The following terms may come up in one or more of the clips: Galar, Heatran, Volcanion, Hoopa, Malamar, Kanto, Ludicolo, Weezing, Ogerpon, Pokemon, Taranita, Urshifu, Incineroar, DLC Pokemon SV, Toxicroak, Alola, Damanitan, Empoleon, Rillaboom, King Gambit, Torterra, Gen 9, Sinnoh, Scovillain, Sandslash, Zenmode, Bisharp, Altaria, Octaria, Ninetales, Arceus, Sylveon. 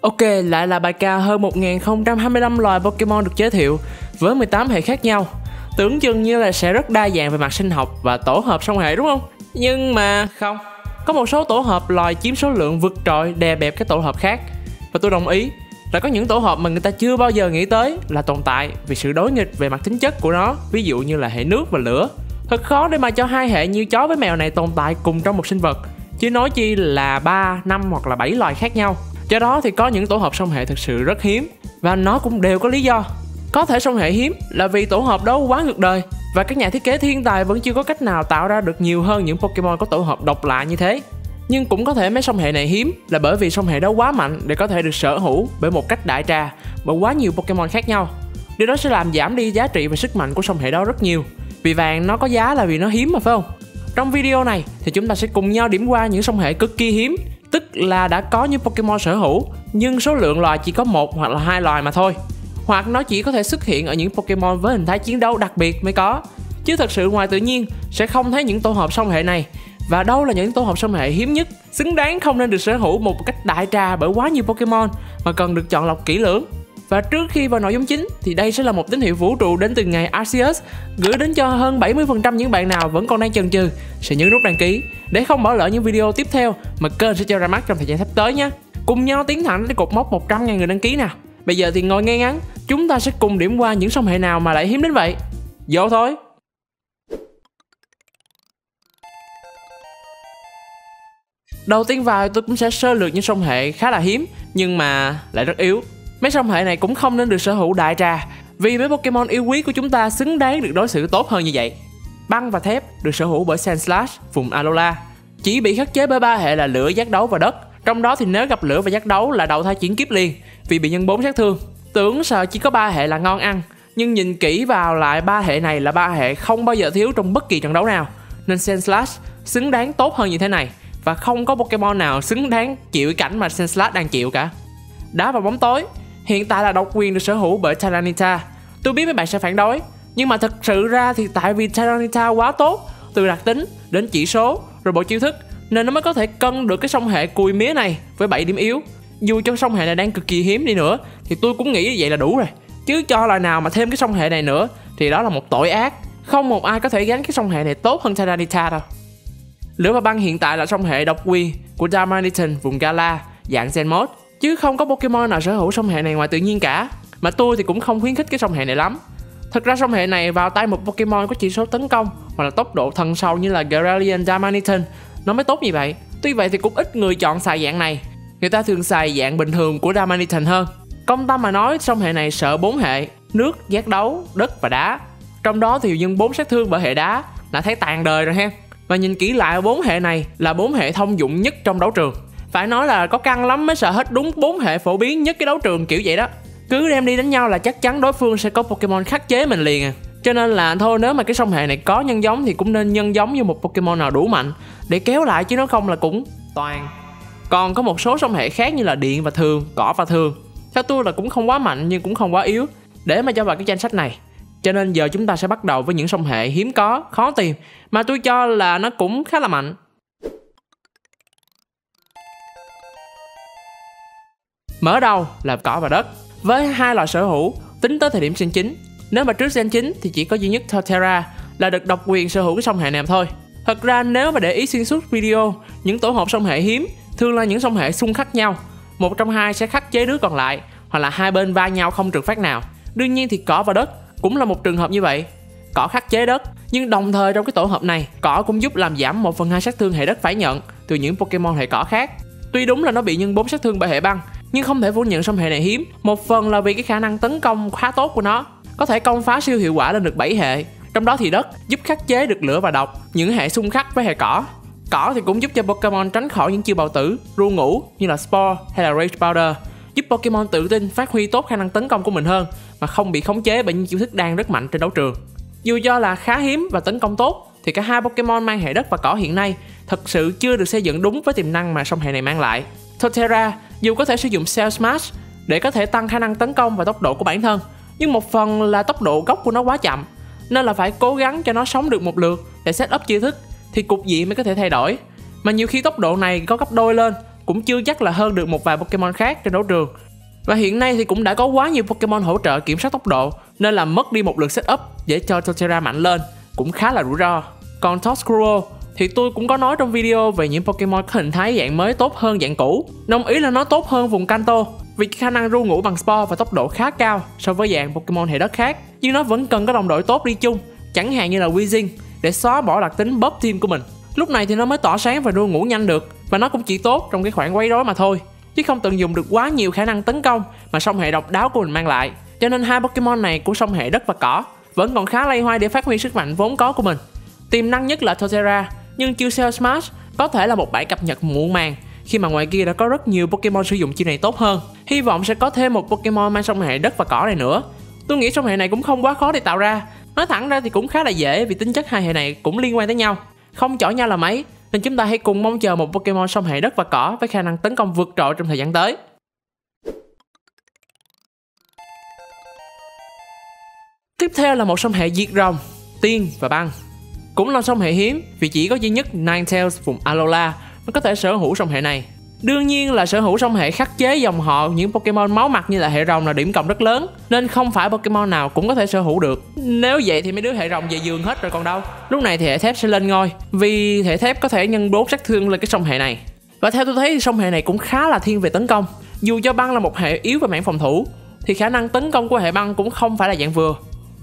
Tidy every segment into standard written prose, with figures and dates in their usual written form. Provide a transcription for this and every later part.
Ok, lại là bài ca hơn 1025 loài Pokemon được giới thiệu với 18 hệ khác nhau. Tưởng chừng như là sẽ rất đa dạng về mặt sinh học và tổ hợp song hệ đúng không? Nhưng mà không. Có một số tổ hợp loài chiếm số lượng vượt trội đè bẹp các tổ hợp khác. Và tôi đồng ý là có những tổ hợp mà người ta chưa bao giờ nghĩ tới là tồn tại vì sự đối nghịch về mặt tính chất của nó. Ví dụ như là hệ nước và lửa. Thật khó để mà cho hai hệ như chó với mèo này tồn tại cùng trong một sinh vật, chứ nói chi là 3, 5 hoặc là 7 loài khác nhau. Do đó thì có những tổ hợp song hệ thực sự rất hiếm. Và nó cũng đều có lý do. Có thể song hệ hiếm là vì tổ hợp đó quá ngược đời, và các nhà thiết kế thiên tài vẫn chưa có cách nào tạo ra được nhiều hơn những Pokemon có tổ hợp độc lạ như thế. Nhưng cũng có thể mấy song hệ này hiếm là bởi vì song hệ đó quá mạnh để có thể được sở hữu bởi một cách đại trà bởi quá nhiều Pokemon khác nhau. Điều đó sẽ làm giảm đi giá trị và sức mạnh của song hệ đó rất nhiều. Vì vàng nó có giá là vì nó hiếm mà phải không? Trong video này thì chúng ta sẽ cùng nhau điểm qua những song hệ cực kỳ hiếm, tức là đã có những Pokemon sở hữu nhưng số lượng loài chỉ có 1 hoặc là 2 loài mà thôi. Hoặc nó chỉ có thể xuất hiện ở những Pokemon với hình thái chiến đấu đặc biệt mới có. Chứ thật sự ngoài tự nhiên sẽ không thấy những tổ hợp song hệ này. Và đâu là những tổ hợp song hệ hiếm nhất, xứng đáng không nên được sở hữu một cách đại trà bởi quá nhiều Pokemon, mà cần được chọn lọc kỹ lưỡng. Và trước khi vào nội dung chính thì đây sẽ là một tín hiệu vũ trụ đến từ ngày Arceus gửi đến cho hơn 70% những bạn nào vẫn còn đang chần chừ sẽ nhấn nút đăng ký để không bỏ lỡ những video tiếp theo mà kênh sẽ cho ra mắt trong thời gian sắp tới nhé. Cùng nhau tiến thẳng đến cột mốc 100.000 người đăng ký nè. Bây giờ thì ngồi ngay ngắn, chúng ta sẽ cùng điểm qua những song hệ nào mà lại hiếm đến vậy. Vô thôi. Đầu tiên vào tôi cũng sẽ sơ lược những song hệ khá là hiếm nhưng mà lại rất yếu. Mấy song hệ này cũng không nên được sở hữu đại trà vì mấy Pokemon yêu quý của chúng ta xứng đáng được đối xử tốt hơn như vậy. Băng và thép được sở hữu bởi Sandslash, vùng Alola, chỉ bị khắc chế bởi 3 hệ là lửa, giác đấu và đất. Trong đó thì nếu gặp lửa và giác đấu là đầu thai chuyển kiếp liền vì bị nhân 4 sát thương. Tưởng sợ chỉ có 3 hệ là ngon ăn, nhưng nhìn kỹ vào lại 3 hệ này là 3 hệ không bao giờ thiếu trong bất kỳ trận đấu nào. Nên Sandslash xứng đáng tốt hơn như thế này. Và không có Pokemon nào xứng đáng chịu cảnh mà Sandslash đang chịu cả. Đá vào bóng tối hiện tại là độc quyền được sở hữu bởi Taranita. Tôi biết mấy bạn sẽ phản đối, nhưng mà thật sự ra thì tại vì Taranita quá tốt, từ đặc tính đến chỉ số rồi bộ chiêu thức, nên nó mới có thể cân được cái song hệ cùi mía này với 7 điểm yếu. Dù trong song hệ này đang cực kỳ hiếm đi nữa thì tôi cũng nghĩ vậy là đủ rồi. Chứ cho loài nào mà thêm cái song hệ này nữa thì đó là một tội ác. Không một ai có thể gắn cái song hệ này tốt hơn Taranita đâu. Lửa và băng hiện tại là song hệ độc quyền của Damanitan, vùng Galar, dạng Zenmode. Chứ không có Pokemon nào sở hữu song hệ này ngoài tự nhiên cả. Mà tôi thì cũng không khuyến khích cái song hệ này lắm. Thật ra song hệ này vào tay một Pokemon có chỉ số tấn công hoặc là tốc độ thần sâu như là Galarian Damanitan nó mới tốt như vậy. Tuy vậy thì cũng ít người chọn xài dạng này. Người ta thường xài dạng bình thường của Damanitan hơn. Công tâm mà nói, song hệ này sợ 4 hệ: nước, giác đấu, đất và đá. Trong đó thì nhân 4 sát thương bởi hệ đá là thấy tàn đời rồi ha. Và nhìn kỹ lại 4 hệ này là 4 hệ thông dụng nhất trong đấu trường. Phải nói là có căng lắm mới sợ hết đúng 4 hệ phổ biến nhất cái đấu trường kiểu vậy đó. Cứ đem đi đánh nhau là chắc chắn đối phương sẽ có Pokemon khắc chế mình liền à. Cho nên là thôi, nếu mà cái song hệ này có nhân giống thì cũng nên nhân giống như một Pokemon nào đủ mạnh để kéo lại, chứ nếu không là cũng toàn. Còn có một số song hệ khác như là điện và thường, cỏ và thường, theo tôi là cũng không quá mạnh nhưng cũng không quá yếu để mà cho vào cái danh sách này. Cho nên giờ chúng ta sẽ bắt đầu với những song hệ hiếm có, khó tìm mà tôi cho là nó cũng khá là mạnh. Mở đầu là cỏ và đất với 2 loại sở hữu tính tới thời điểm Gen 9. Nếu mà trước Gen 9 thì chỉ có duy nhất Torterra là được độc quyền sở hữu cái song hệ này thôi. Thật ra nếu mà để ý xuyên suốt video, những tổ hợp song hệ hiếm thường là những song hệ xung khắc nhau, một trong hai sẽ khắc chế đứa còn lại hoặc là hai bên va nhau không trượt phát nào. Đương nhiên thì cỏ và đất cũng là một trường hợp như vậy. Cỏ khắc chế đất, nhưng đồng thời trong cái tổ hợp này, cỏ cũng giúp làm giảm 1/2 sát thương hệ đất phải nhận từ những Pokemon hệ cỏ khác. Tuy đúng là nó bị nhân 4 sát thương bởi hệ băng, nhưng không thể phủ nhận song hệ này hiếm. Một phần là vì cái khả năng tấn công khá tốt của nó, có thể công phá siêu hiệu quả lên được 7 hệ. Trong đó thì đất giúp khắc chế được lửa và độc, những hệ xung khắc với hệ cỏ. Cỏ thì cũng giúp cho Pokemon tránh khỏi những chiêu bào tử, ru ngủ như là Spore hay là Rage Powder, giúp Pokemon tự tin phát huy tốt khả năng tấn công của mình hơn mà không bị khống chế bởi những chiêu thức đang rất mạnh trên đấu trường. Dù do là khá hiếm và tấn công tốt thì cả hai Pokemon mang hệ đất và cỏ hiện nay thật sự chưa được xây dựng đúng với tiềm năng mà song hệ này mang lại. Torterra dù có thể sử dụng Cell Smash để có thể tăng khả năng tấn công và tốc độ của bản thân, nhưng một phần là tốc độ gốc của nó quá chậm, nên là phải cố gắng cho nó sống được một lượt để set up chiêu thức thì cục diện mới có thể thay đổi. Mà nhiều khi tốc độ này có gấp đôi lên cũng chưa chắc là hơn được một vài Pokemon khác trên đấu trường. Và hiện nay thì cũng đã có quá nhiều Pokemon hỗ trợ kiểm soát tốc độ, nên là mất đi một lượt setup để cho Torterra mạnh lên cũng khá là rủi ro. Còn Toxicroak thì tôi cũng có nói trong video về những Pokemon có hình thái dạng mới tốt hơn dạng cũ. Đồng ý là nó tốt hơn vùng Kanto vì khả năng ru ngủ bằng Spore và tốc độ khá cao so với dạng Pokemon hệ đất khác, nhưng nó vẫn cần có đồng đội tốt đi chung, chẳng hạn như là Weezing, để xóa bỏ đặc tính bóp team của mình. Lúc này thì nó mới tỏa sáng và ru ngủ nhanh được, và nó cũng chỉ tốt trong cái khoảng quấy rối mà thôi, chứ không tận dụng được quá nhiều khả năng tấn công mà song hệ độc đáo của mình mang lại. Cho nên hai Pokemon này của song hệ đất và cỏ vẫn còn khá lay hoay để phát huy sức mạnh vốn có của mình. Tiềm năng nhất là Torterra, nhưng chiêu Shell Smash có thể là một bản cập nhật muộn màng khi mà ngoài kia đã có rất nhiều Pokemon sử dụng chiêu này tốt hơn. Hy vọng sẽ có thêm một Pokemon mang song hệ đất và cỏ này nữa. Tôi nghĩ song hệ này cũng không quá khó để tạo ra. Nói thẳng ra thì cũng khá là dễ vì tính chất hai hệ này cũng liên quan tới nhau, không chọi nhau là mấy, nên chúng ta hãy cùng mong chờ một Pokemon song hệ đất và cỏ với khả năng tấn công vượt trội trong thời gian tới. Tiếp theo là một song hệ diệt rồng, tiên và băng. Cũng là song hệ hiếm vì chỉ có duy nhất Ninetales vùng Alola mới có thể sở hữu song hệ này. Đương nhiên là sở hữu song hệ khắc chế dòng họ những Pokemon máu mặt như là hệ rồng là điểm cộng rất lớn, nên không phải Pokemon nào cũng có thể sở hữu được. Nếu vậy thì mấy đứa hệ rồng về giường hết rồi còn đâu. Lúc này thì hệ thép sẽ lên ngôi vì hệ thép có thể nhân 4 sát thương lên cái song hệ này. Và theo tôi thấy thì song hệ này cũng khá là thiên về tấn công. Dù cho băng là một hệ yếu về mảng phòng thủ thì khả năng tấn công của hệ băng cũng không phải là dạng vừa.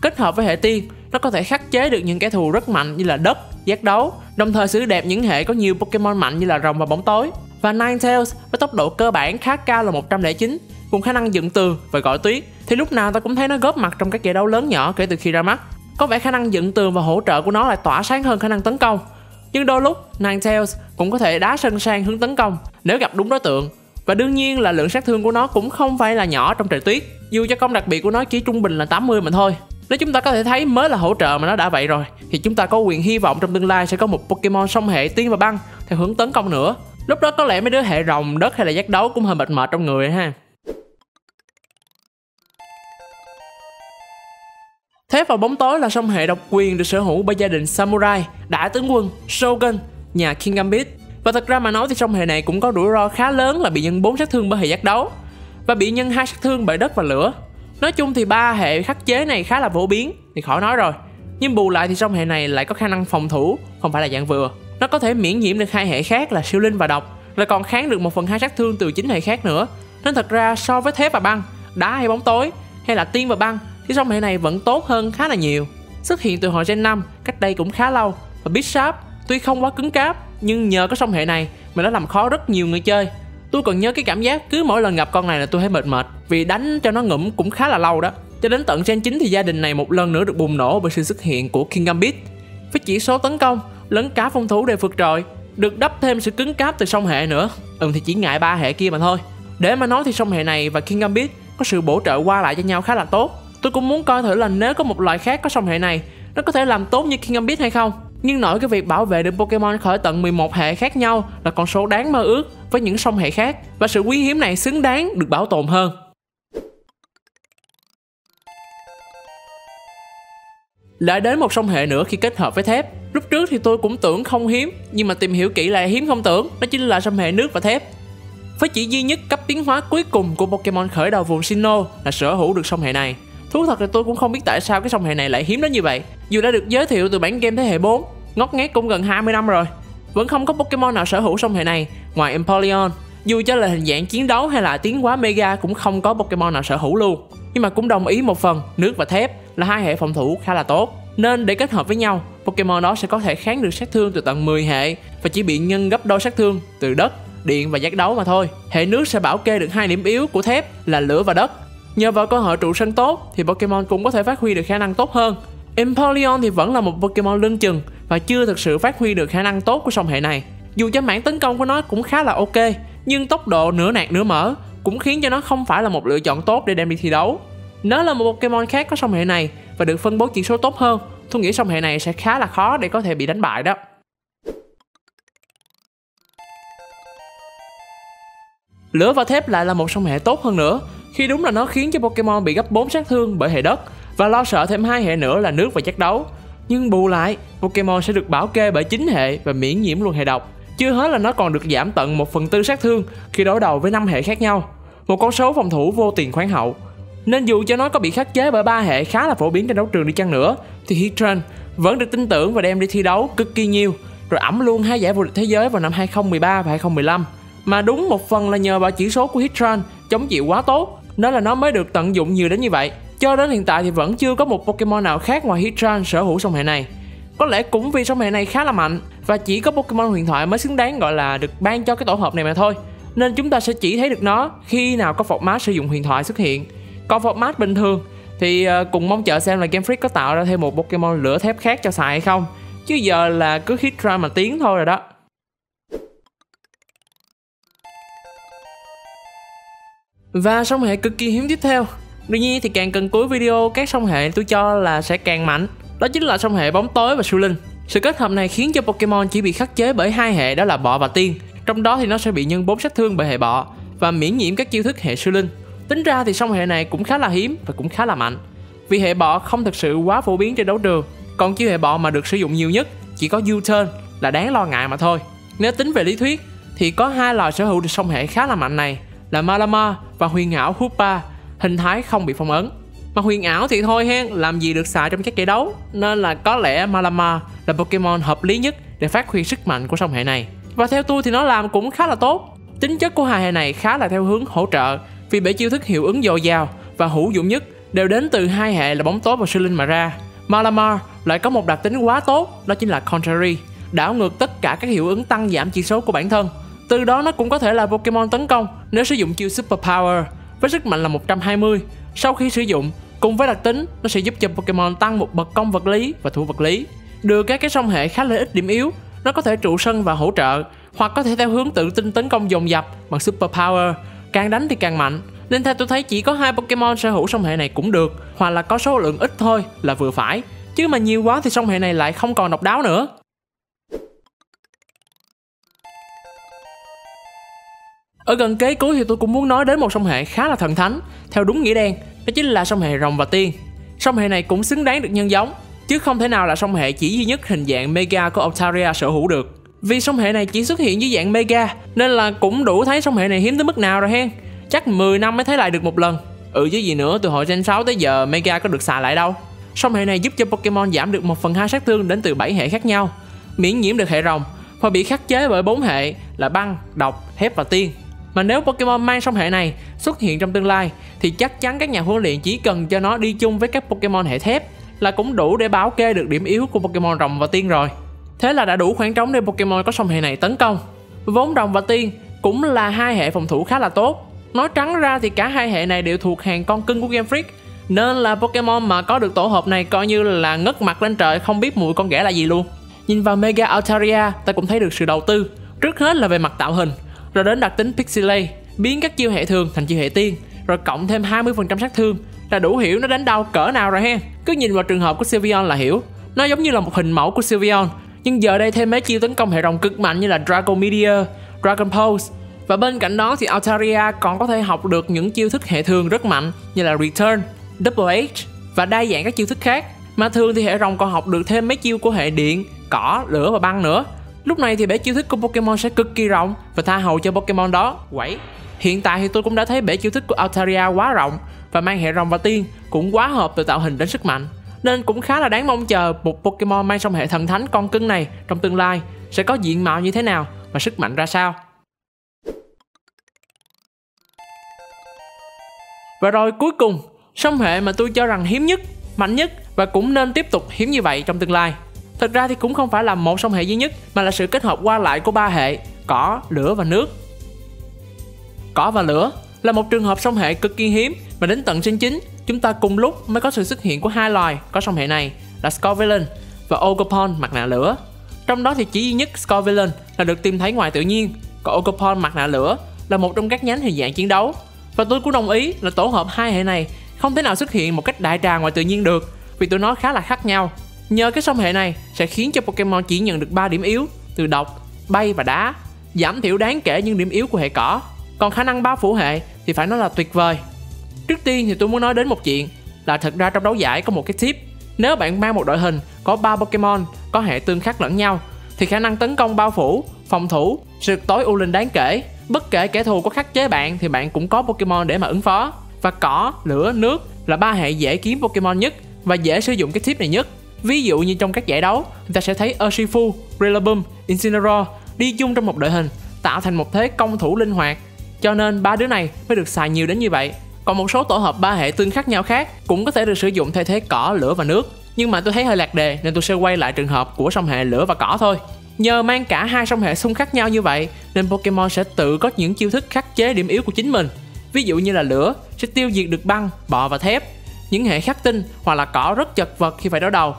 Kết hợp với hệ tiên, nó có thể khắc chế được những kẻ thù rất mạnh như là đất, giác đấu, đồng thời xử đẹp những hệ có nhiều Pokemon mạnh như là rồng và bóng tối. Và Ninetales với tốc độ cơ bản khá cao là 109, cùng khả năng dựng tường và gọi tuyết, thì lúc nào ta cũng thấy nó góp mặt trong các giải đấu lớn nhỏ kể từ khi ra mắt. Có vẻ khả năng dựng tường và hỗ trợ của nó lại tỏa sáng hơn khả năng tấn công, nhưng đôi lúc Ninetales cũng có thể đá sân sang hướng tấn công nếu gặp đúng đối tượng. Và đương nhiên là lượng sát thương của nó cũng không phải là nhỏ trong trời tuyết, dù cho công đặc biệt của nó chỉ trung bình là 80 mà thôi. Nếu chúng ta có thể thấy mới là hỗ trợ mà nó đã vậy rồi, thì chúng ta có quyền hy vọng trong tương lai sẽ có một Pokemon song hệ tiên và băng theo hướng tấn công nữa. Lúc đó có lẽ mấy đứa hệ rồng, đất hay là giác đấu cũng hơi mệt mệt trong người ha. Thế vào bóng tối là song hệ độc quyền được sở hữu bởi gia đình Samurai, đại tướng quân, Shogun, nhà King Gambit. Và thật ra mà nói thì song hệ này cũng có rủi ro khá lớn là bị nhân 4 sát thương bởi hệ giác đấu và bị nhân 2 sát thương bởi đất và lửa. Nói chung thì ba hệ khắc chế này khá là phổ biến thì khỏi nói rồi, nhưng bù lại thì song hệ này lại có khả năng phòng thủ không phải là dạng vừa. Nó có thể miễn nhiễm được hai hệ khác là siêu linh và độc, rồi còn kháng được 1/2 sát thương từ 9 hệ khác nữa. Nên thật ra so với thép và băng, đá hay bóng tối hay là tiên và băng thì song hệ này vẫn tốt hơn khá là nhiều. Xuất hiện từ hồi Gen 5 cách đây cũng khá lâu, và Bisharp tuy không quá cứng cáp nhưng nhờ có song hệ này mà nó làm khó rất nhiều người chơi. Tôi còn nhớ cái cảm giác cứ mỗi lần gặp con này là tôi thấy mệt mệt vì đánh cho nó ngủm cũng khá là lâu đó. Cho đến tận Gen 9 thì gia đình này một lần nữa được bùng nổ bởi sự xuất hiện của King Gambit với chỉ số tấn công lẫn cả phòng thủ đều vượt trội, được đắp thêm sự cứng cáp từ song hệ nữa. Thì chỉ ngại ba hệ kia mà thôi. Để mà nói thì song hệ này và King Gambit có sự bổ trợ qua lại cho nhau khá là tốt. Tôi cũng muốn coi thử là nếu có một loại khác có song hệ này, nó có thể làm tốt như King Gambit hay không. Nhưng nổi cái việc bảo vệ được Pokemon khỏi tận 11 hệ khác nhau là con số đáng mơ ước với những song hệ khác, và sự quý hiếm này xứng đáng được bảo tồn hơn. Lại đến một song hệ nữa khi kết hợp với thép. Lúc trước thì tôi cũng tưởng không hiếm, nhưng mà tìm hiểu kỹ lại hiếm không tưởng, đó chính là song hệ nước và thép. Với chỉ duy nhất cấp tiến hóa cuối cùng của Pokemon khởi đầu vùng Sinnoh là sở hữu được song hệ này. Thú thật là tôi cũng không biết tại sao cái song hệ này lại hiếm đến như vậy. Dù đã được giới thiệu từ bản game thế hệ 4, ngót nghét cũng gần 20 năm rồi, vẫn không có Pokemon nào sở hữu song hệ này ngoài Empoleon. Dù cho là hình dạng chiến đấu hay là tiến hóa Mega cũng không có Pokemon nào sở hữu luôn. Nhưng mà cũng đồng ý một phần, nước và thép là hai hệ phòng thủ khá là tốt, nên để kết hợp với nhau, Pokemon đó sẽ có thể kháng được sát thương từ tận 10 hệ và chỉ bị nhân gấp đôi sát thương từ đất, điện và giác đấu mà thôi. Hệ nước sẽ bảo kê được hai điểm yếu của thép là lửa và đất. Nhờ vào cơ hội trụ sân tốt thì Pokemon cũng có thể phát huy được khả năng tốt hơn. Empoleon thì vẫn là một Pokemon lưng chừng và chưa thực sự phát huy được khả năng tốt của song hệ này. Dù cho mảng tấn công của nó cũng khá là ok, nhưng tốc độ nửa nạc nửa mở cũng khiến cho nó không phải là một lựa chọn tốt để đem đi thi đấu. Nếu là một Pokemon khác có song hệ này và được phân bố chỉ số tốt hơn, tôi nghĩ song hệ này sẽ khá là khó để có thể bị đánh bại đó. Lửa và thép lại là một song hệ tốt hơn nữa, khi đúng là nó khiến cho Pokemon bị gấp 4 sát thương bởi hệ đất và lo sợ thêm hai hệ nữa là nước và giác đấu. Nhưng bù lại, Pokemon sẽ được bảo kê bởi 9 hệ và miễn nhiễm luôn hệ độc. Chưa hết là nó còn được giảm tận 1/4 sát thương khi đối đầu với 5 hệ khác nhau, một con số phòng thủ vô tiền khoáng hậu. Nên dù cho nó có bị khắc chế bởi 3 hệ khá là phổ biến trên đấu trường đi chăng nữa, thì Heatran vẫn được tin tưởng và đem đi thi đấu cực kỳ nhiều, rồi ẵm luôn 2 giải vô địch thế giới vào năm 2013 và 2015. Mà đúng một phần là nhờ vào chỉ số của Heatran chống chịu quá tốt, nên là nó mới được tận dụng nhiều đến như vậy. Cho đến hiện tại thì vẫn chưa có một Pokemon nào khác ngoài Heatran sở hữu song hệ này. Có lẽ cũng vì song hệ này khá là mạnh và chỉ có Pokemon huyền thoại mới xứng đáng gọi là được ban cho cái tổ hợp này mà thôi. Nên chúng ta sẽ chỉ thấy được nó khi nào có format sử dụng huyền thoại xuất hiện. Còn format bình thường thì cùng mong chờ xem là Game Freak có tạo ra thêm một Pokemon lửa thép khác cho xài hay không. Chứ giờ là cứ Heatran mà tiến thôi rồi đó. Và song hệ cực kỳ hiếm tiếp theo. Đương nhiên thì càng gần cuối video, các song hệ tôi cho là sẽ càng mạnh. Đó chính là song hệ bóng tối và Scovillain. Sự kết hợp này khiến cho Pokemon chỉ bị khắc chế bởi 2 hệ, đó là bọ và tiên. Trong đó thì nó sẽ bị nhân 4 sát thương bởi hệ bọ và miễn nhiễm các chiêu thức hệ Scovillain. Tính ra thì song hệ này cũng khá là hiếm và cũng khá là mạnh, vì hệ bọ không thực sự quá phổ biến trên đấu trường. Còn chiêu hệ bọ mà được sử dụng nhiều nhất chỉ có U-turn là đáng lo ngại mà thôi. Nếu tính về lý thuyết thì có 2 loài sở hữu được song hệ khá là mạnh này là Malamar và huyền ảo Hoopa, hình thái không bị phong ấn. Mà huyền ảo thì thôi hen, làm gì được xài trong các giải đấu, nên là có lẽ Malamar là Pokemon hợp lý nhất để phát huy sức mạnh của song hệ này. Và theo tôi thì nó làm cũng khá là tốt. Tính chất của 2 hệ này khá là theo hướng hỗ trợ, vì bể chiêu thức hiệu ứng dồi dào và hữu dụng nhất đều đến từ 2 hệ là bóng tối và Scovillain mà ra. Malamar lại có một đặc tính quá tốt, đó chính là Contrary, đảo ngược tất cả các hiệu ứng tăng giảm chỉ số của bản thân. Từ đó nó cũng có thể là Pokemon tấn công nếu sử dụng chiêu Super Power với sức mạnh là 120. Sau khi sử dụng, cùng với đặc tính, nó sẽ giúp cho Pokemon tăng một bậc công vật lý và thủ vật lý. Đưa các cái song hệ khá lợi ích điểm yếu, nó có thể trụ sân và hỗ trợ, hoặc có thể theo hướng tự tin tấn công dồn dập bằng Super Power, càng đánh thì càng mạnh. Nên theo tôi thấy chỉ có 2 Pokemon sở hữu song hệ này cũng được, hoặc là có số lượng ít thôi là vừa phải. Chứ mà nhiều quá thì song hệ này lại không còn độc đáo nữa. Ở gần kế cuối thì tôi cũng muốn nói đến một song hệ khá là thần thánh theo đúng nghĩa đen, đó chính là song hệ rồng và tiên. Song hệ này cũng xứng đáng được nhân giống, chứ không thể nào là song hệ chỉ duy nhất hình dạng Mega của Octaria sở hữu được. Vì song hệ này chỉ xuất hiện dưới dạng Mega nên là cũng đủ thấy song hệ này hiếm tới mức nào rồi hen. Chắc 10 năm mới thấy lại được một lần. Ừ chứ gì nữa, từ hồi Gen 6 tới giờ Mega có được xài lại đâu. Song hệ này giúp cho Pokemon giảm được 1/2 sát thương đến từ 7 hệ khác nhau, miễn nhiễm được hệ rồng và bị khắc chế bởi 4 hệ là băng, độc, thép và tiên. Mà nếu Pokemon mang song hệ này xuất hiện trong tương lai thì chắc chắn các nhà huấn luyện chỉ cần cho nó đi chung với các Pokemon hệ thép là cũng đủ để bảo kê được điểm yếu của Pokemon rồng và tiên rồi. Thế là đã đủ khoảng trống để Pokemon có song hệ này tấn công. Vốn rồng và tiên cũng là 2 hệ phòng thủ khá là tốt. Nói trắng ra thì cả 2 hệ này đều thuộc hàng con cưng của Game Freak, nên là Pokemon mà có được tổ hợp này coi như là ngất mặt lên trời, không biết mùi con ghẻ là gì luôn. Nhìn vào Mega Altaria ta cũng thấy được sự đầu tư, trước hết là về mặt tạo hình, rồi đến đặc tính Pixelate, biến các chiêu hệ thường thành chiêu hệ tiên, rồi cộng thêm 20% sát thương là đủ hiểu nó đánh đau cỡ nào rồi he. Cứ nhìn vào trường hợp của Sylveon là hiểu, nó giống như là một hình mẫu của Sylveon, nhưng giờ đây thêm mấy chiêu tấn công hệ rồng cực mạnh như là Dragon Meteor, Dragon Pulse. Và bên cạnh đó thì Altaria còn có thể học được những chiêu thức hệ thường rất mạnh như là Return, Double Edge và đa dạng các chiêu thức khác. Mà thường thì hệ rồng còn học được thêm mấy chiêu của hệ điện, cỏ, lửa và băng nữa. Lúc này thì bể chiêu thức của Pokemon sẽ cực kỳ rộng và tha hầu cho Pokemon đó quẩy. Hiện tại thì tôi cũng đã thấy bể chiêu thức của Altaria quá rộng và mang hệ rồng và tiên cũng quá hợp từ tạo hình đến sức mạnh, nên cũng khá là đáng mong chờ một Pokemon mang song hệ thần thánh con cưng này trong tương lai sẽ có diện mạo như thế nào và sức mạnh ra sao. Và rồi cuối cùng, song hệ mà tôi cho rằng hiếm nhất, mạnh nhất và cũng nên tiếp tục hiếm như vậy trong tương lai. Thật ra thì cũng không phải là một song hệ duy nhất mà là sự kết hợp qua lại của 3 hệ cỏ, lửa và nước. Cỏ và lửa là một trường hợp song hệ cực kỳ hiếm mà đến tận Gen 9 chúng ta cùng lúc mới có sự xuất hiện của 2 loài có song hệ này là Scovillain và Ogerpon mặt nạ lửa. Trong đó thì chỉ duy nhất Scovillain là được tìm thấy ngoài tự nhiên, còn Ogerpon mặt nạ lửa là một trong các nhánh hình dạng chiến đấu. Và tôi cũng đồng ý là tổ hợp 2 hệ này không thể nào xuất hiện một cách đại trà ngoài tự nhiên được, vì tụi nó khá là khác nhau. Nhờ cái song hệ này sẽ khiến cho Pokemon chỉ nhận được 3 điểm yếu từ độc, bay và đá, giảm thiểu đáng kể những điểm yếu của hệ cỏ. Còn khả năng bao phủ hệ thì phải nói là tuyệt vời. Trước tiên thì tôi muốn nói đến một chuyện là thật ra trong đấu giải có một cái tip. Nếu bạn mang một đội hình có 3 Pokemon có hệ tương khắc lẫn nhau thì khả năng tấn công bao phủ phòng thủ, rực tối u linh đáng kể. Bất kể kẻ thù có khắc chế bạn thì bạn cũng có Pokemon để mà ứng phó. Và cỏ, lửa, nước là ba hệ dễ kiếm Pokemon nhất và dễ sử dụng cái tip này nhất. Ví dụ như trong các giải đấu, người ta sẽ thấy Urshifu, Rillaboom, Incineroar đi chung trong một đội hình, tạo thành một thế công thủ linh hoạt. Cho nên ba đứa này mới được xài nhiều đến như vậy. Còn một số tổ hợp ba hệ tương khác nhau khác cũng có thể được sử dụng thay thế cỏ, lửa và nước. Nhưng mà tôi thấy hơi lạc đề nên tôi sẽ quay lại trường hợp của song hệ lửa và cỏ thôi. Nhờ mang cả hai song hệ xung khác nhau như vậy nên Pokemon sẽ tự có những chiêu thức khắc chế điểm yếu của chính mình. Ví dụ như là lửa sẽ tiêu diệt được băng, bọ và thép. Những hệ khắc tinh hoặc là cỏ rất chật vật khi phải đối đầu.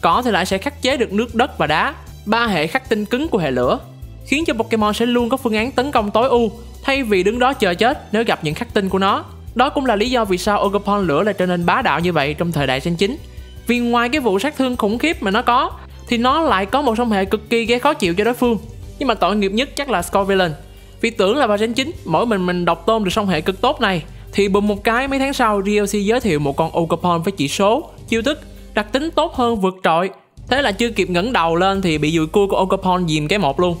Cỏ thì lại sẽ khắc chế được nước, đất và đá, ba hệ khắc tinh cứng của hệ lửa, khiến cho Pokemon sẽ luôn có phương án tấn công tối ưu thay vì đứng đó chờ chết nếu gặp những khắc tinh của nó. Đó cũng là lý do vì sao Ogerpon lửa lại trở nên bá đạo như vậy trong thời đại Gen 9. Vì ngoài cái vụ sát thương khủng khiếp mà nó có thì nó lại có một song hệ cực kỳ gây khó chịu cho đối phương. Nhưng mà tội nghiệp nhất chắc là Scovillain. Vì tưởng là vào Gen 9 mỗi mình độc tôn được song hệ cực tốt này, thì bùm một cái mấy tháng sau DLC giới thiệu một con Ogerpon với chỉ số, chiêu thức, đặc tính tốt hơn vượt trội. Thế là chưa kịp ngẩng đầu lên thì bị dùi cua của Ogerpon dìm cái một luôn.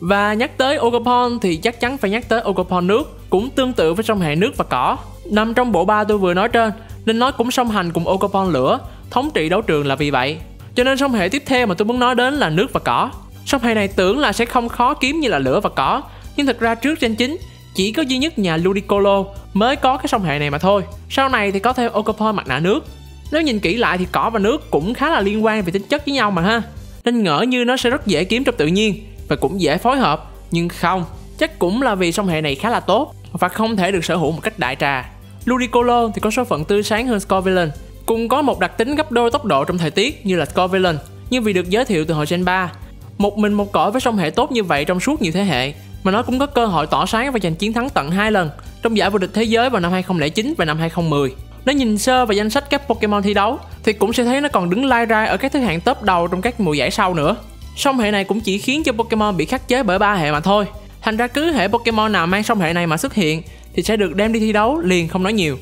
Và nhắc tới Ogerpon thì chắc chắn phải nhắc tới Ogerpon nước, cũng tương tự với song hệ nước và cỏ, nằm trong bộ ba tôi vừa nói trên, nên nó cũng song hành cùng Ogerpon lửa, thống trị đấu trường là vì vậy. Cho nên song hệ tiếp theo mà tôi muốn nói đến là nước và cỏ. Song hệ này tưởng là sẽ không khó kiếm như là lửa và cỏ, nhưng thật ra trước Gen 9 chỉ có duy nhất nhà Ludicolo mới có cái song hệ này mà thôi. Sau này thì có thêm Ogerpon mặt nạ nước. Nếu nhìn kỹ lại thì cỏ và nước cũng khá là liên quan về tính chất với nhau mà ha, nên ngỡ như nó sẽ rất dễ kiếm trong tự nhiên và cũng dễ phối hợp, nhưng không, chắc cũng là vì song hệ này khá là tốt và không thể được sở hữu một cách đại trà. Ludicolo thì có số phận tươi sáng hơn Scovillain, cùng có một đặc tính gấp đôi tốc độ trong thời tiết như là Scovillain, nhưng vì được giới thiệu từ hồi Gen 3, một mình một cõi với song hệ tốt như vậy trong suốt nhiều thế hệ, mà nó cũng có cơ hội tỏa sáng và giành chiến thắng tận 2 lần trong giải vô địch thế giới vào năm 2009 và năm 2010. Nếu nhìn sơ vào danh sách các Pokemon thi đấu thì cũng sẽ thấy nó còn đứng lai rai ở các thứ hạng top đầu trong các mùa giải sau nữa. Song hệ này cũng chỉ khiến cho Pokemon bị khắc chế bởi ba hệ mà thôi. Thành ra cứ hệ Pokemon nào mang song hệ này mà xuất hiện thì sẽ được đem đi thi đấu liền, không nói nhiều.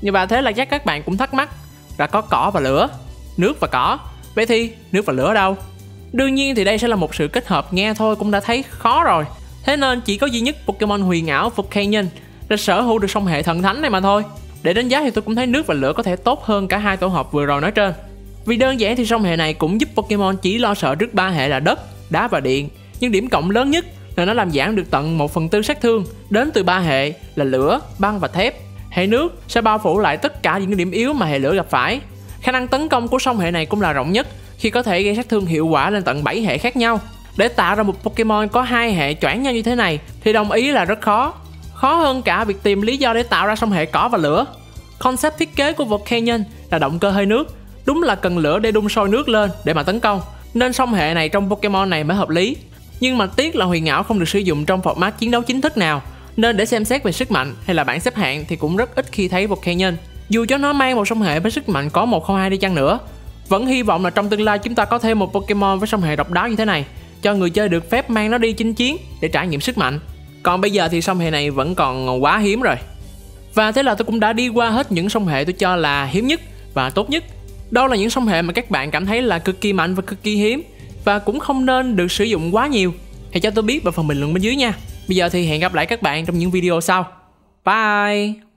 Như vậy thế là chắc các bạn cũng thắc mắc là có cỏ và lửa, nước và cỏ, vậy thì nước và lửa đâu? Đương nhiên thì đây sẽ là một sự kết hợp nghe thôi cũng đã thấy khó rồi. Thế nên chỉ có duy nhất Pokemon huyền ảo Volcanion đã sở hữu được song hệ thần thánh này mà thôi. Để đánh giá thì tôi cũng thấy nước và lửa có thể tốt hơn cả hai tổ hợp vừa rồi nói trên. Vì đơn giản thì song hệ này cũng giúp Pokemon chỉ lo sợ trước ba hệ là đất, đá và điện, nhưng điểm cộng lớn nhất là nó làm giảm được tận 1/4 sát thương đến từ ba hệ là lửa, băng và thép. Hệ nước sẽ bao phủ lại tất cả những điểm yếu mà hệ lửa gặp phải. Khả năng tấn công của song hệ này cũng là rộng nhất khi có thể gây sát thương hiệu quả lên tận 7 hệ khác nhau. Để tạo ra một Pokemon có hai hệ choảng nhau như thế này thì đồng ý là rất khó. Khó hơn cả việc tìm lý do để tạo ra song hệ cỏ và lửa. Concept thiết kế của Volcanion là động cơ hơi nước, đúng là cần lửa để đun sôi nước lên để mà tấn công, nên song hệ này trong Pokemon này mới hợp lý. Nhưng mà tiếc là huyền ảo không được sử dụng trong format chiến đấu chính thức nào, nên để xem xét về sức mạnh hay là bảng xếp hạng thì cũng rất ít khi thấy Volcanion. Dù cho nó mang một song hệ với sức mạnh có 102 đi chăng nữa, vẫn hy vọng là trong tương lai chúng ta có thêm một Pokemon với song hệ độc đáo như thế này, cho người chơi được phép mang nó đi chinh chiến để trải nghiệm sức mạnh. Còn bây giờ thì song hệ này vẫn còn quá hiếm rồi. Và thế là tôi cũng đã đi qua hết những song hệ tôi cho là hiếm nhất và tốt nhất. Đâu là những song hệ mà các bạn cảm thấy là cực kỳ mạnh và cực kỳ hiếm và cũng không nên được sử dụng quá nhiều? Hãy cho tôi biết vào phần bình luận bên dưới nha. Bây giờ thì hẹn gặp lại các bạn trong những video sau. Bye!